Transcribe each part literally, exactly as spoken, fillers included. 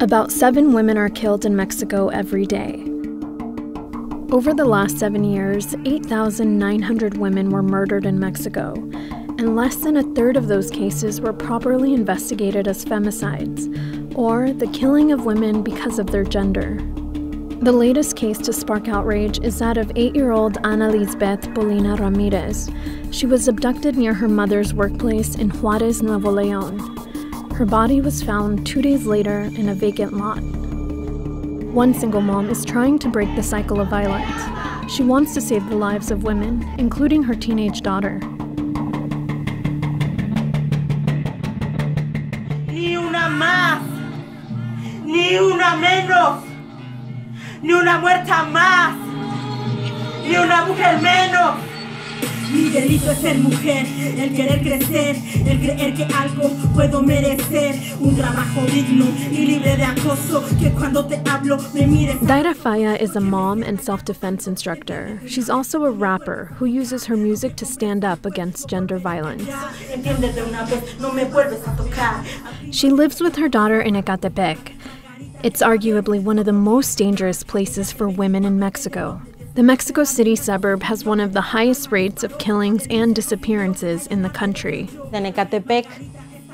About seven women are killed in Mexico every day. Over the last seven years, eight thousand nine hundred women were murdered in Mexico, and less than a third of those cases were properly investigated as femicides, or the killing of women because of their gender. The latest case to spark outrage is that of eight-year-old Ana Lizbeth Bolina Ramirez. She was abducted near her mother's workplace in Juarez, Nuevo León. Her body was found two days later in a vacant lot. One single mom is trying to break the cycle of violence. She wants to save the lives of women, including her teenage daughter. Ni una más, ni una menos. Ni una muerta más, ni una mujer menos. Mi delito es ser mujer, el querer crecer, el creer que algo puedo merecer, un trabajo digno y libre de acoso, que cuando te hablo me mires. Dayra Fyah is a mom and self-defense instructor. She's also a rapper who uses her music to stand up against gender violence. She lives with her daughter in Ecatepec. It's arguably one of the most dangerous places for women in Mexico. The Mexico City suburb has one of the highest rates of killings and disappearances in the country. En Ecatepec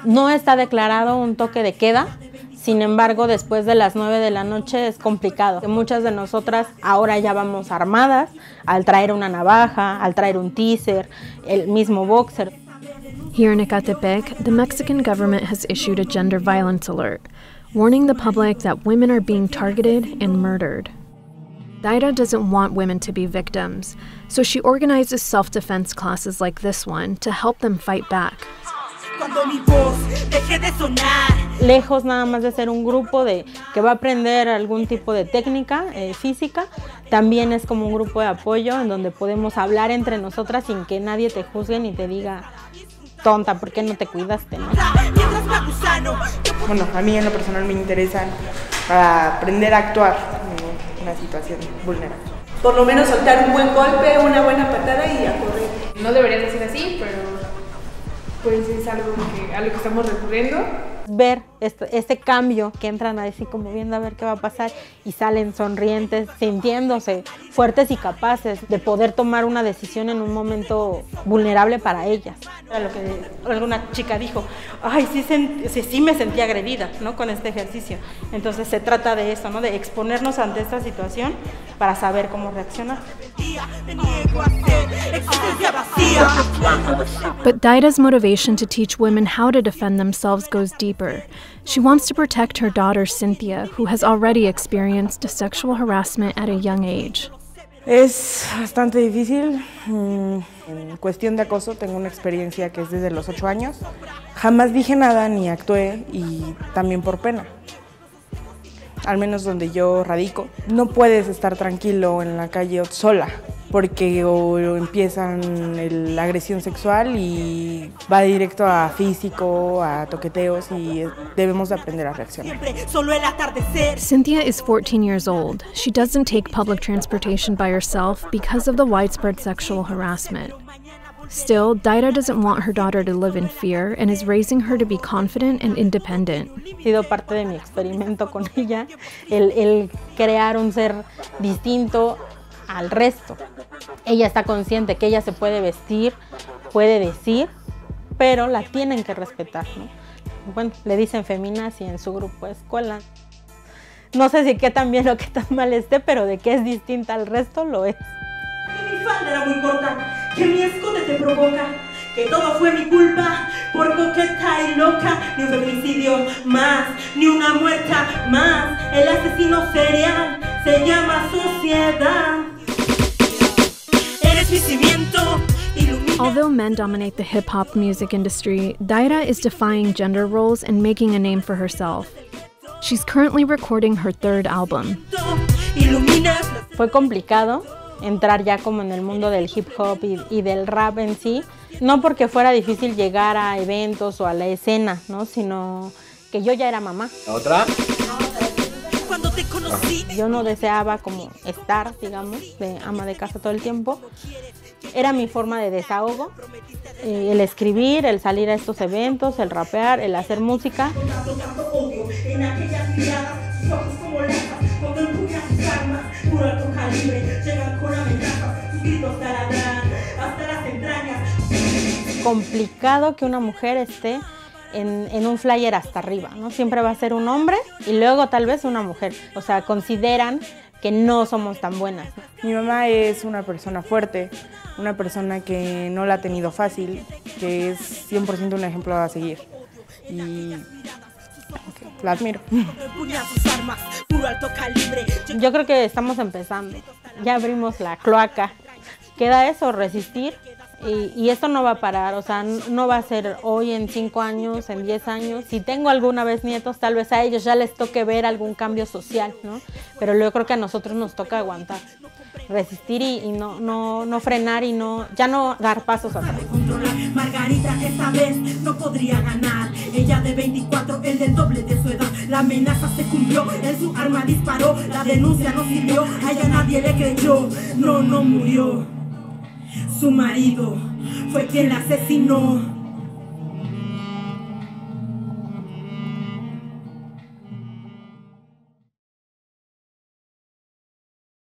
no está declarado un toque de queda, sin embargo, después de las nueve de la noche es complicado. Muchas de nosotras ahora ya vamos armadas, al traer una navaja, al traer un taser, el mismo boxer. Here in Ecatepec, the Mexican government has issued a gender violence alert, warning the public that women are being targeted and murdered. Dayra doesn't want women to be victims, so she organizes self-defense classes like this one to help them fight back. Lejos nada más de ser un grupo de que va a aprender algún tipo de técnica eh, física, también es como un grupo de apoyo en donde podemos hablar entre nosotras sin que nadie te juzgue ni te diga tonta, ¿por qué no te cuidaste? ¿No? Bueno, a mí en lo personal me interesa para aprender a actuar en una situación vulnerable. Por lo menos soltar un buen golpe, una buena patada y a correr. No debería de ser así, pero pues es algo que, a lo que estamos recurriendo. Ver este, este cambio que entran a decir como viendo a ver qué va a pasar y salen sonrientes, sintiéndose fuertes y capaces de poder tomar una decisión en un momento vulnerable para ellas. Lo que alguna chica dijo, ay, sí, sí, sí me sentí agredida, ¿no?, con este ejercicio. Entonces se trata de eso, ¿no?, de exponernos ante esta situación para saber cómo reaccionar. But Dayra's motivation to teach women how to defend themselves goes deeper. She wants to protect her daughter Cynthia, who has already experienced sexual harassment at a young age. Es bastante difícil. En cuestión de acoso tengo una experiencia que es desde los ocho años. Jamás dije nada ni actué, y también por pena. Al menos donde yo radico. No puedes estar tranquilo en la calle sola, porque o empiezan la agresión sexual y va directo a físico, a toqueteos, y debemos de aprender a reaccionar. Cynthia is fourteen years old. She doesn't take public transportation by herself because of the widespread sexual harassment. Still, Dayra doesn't want her daughter to live in fear and is raising her to be confident and independent. Sido parte de mi experimento con ella, el, el crear un ser distinto al resto. Ella está consciente que ella se puede vestir, puede decir, pero la tienen que respetar, ¿no? Bueno, le dicen feminas y en su grupo de escuela. No sé si qué tan bien o qué tan mal esté, pero de que es distinta al resto, lo es. Que mi falda era muy corta, que mi escote te provoca, que todo fue mi culpa, por coqueta y loca. Ni un feminicidio más, ni una muerta más. El asesino serial se llama sociedad. Although men dominate the hip-hop music industry, Dayra is defying gender roles and making a name for herself. She's currently recording her third album. Fue complicado entrar ya como en el mundo del hip-hop y, y del rap en sí, no porque fuera difícil llegar a eventos o a la escena, ¿no?, sino que yo ya era mamá. ¿Otra? Yo no deseaba como estar, digamos, de ama de casa todo el tiempo. Era mi forma de desahogo, eh, el escribir, el salir a estos eventos, el rapear, el hacer música. Somos como lazas, cuando empuñas sus armas, puro alto calibre, llegan con amenazas, sus gritos taladran hasta las entrañas. Complicado que una mujer esté en, en un flyer hasta arriba, ¿no? Siempre va a ser un hombre y luego tal vez una mujer. O sea, consideran que no somos tan buenas. Mi mamá es una persona fuerte, una persona que no la ha tenido fácil, que es cien por ciento un ejemplo a seguir. Y la admiro. Yo creo que estamos empezando. Ya abrimos la cloaca. Queda eso, resistir. Y, y esto no va a parar, o sea, no va a ser hoy, en cinco años, en diez años. Si tengo alguna vez nietos, tal vez a ellos ya les toque ver algún cambio social, ¿no? Pero yo creo que a nosotros nos toca aguantar, resistir y, y no, no, no frenar y no, ya no dar pasos atrás. Margarita esta vez no podría ganar, ella de veinticuatro, él del doble de su edad. La amenaza se cumplió, él su arma disparó, la denuncia no sirvió, a ella nadie le creyó, no, no murió. Su marido fue quien la asesinó.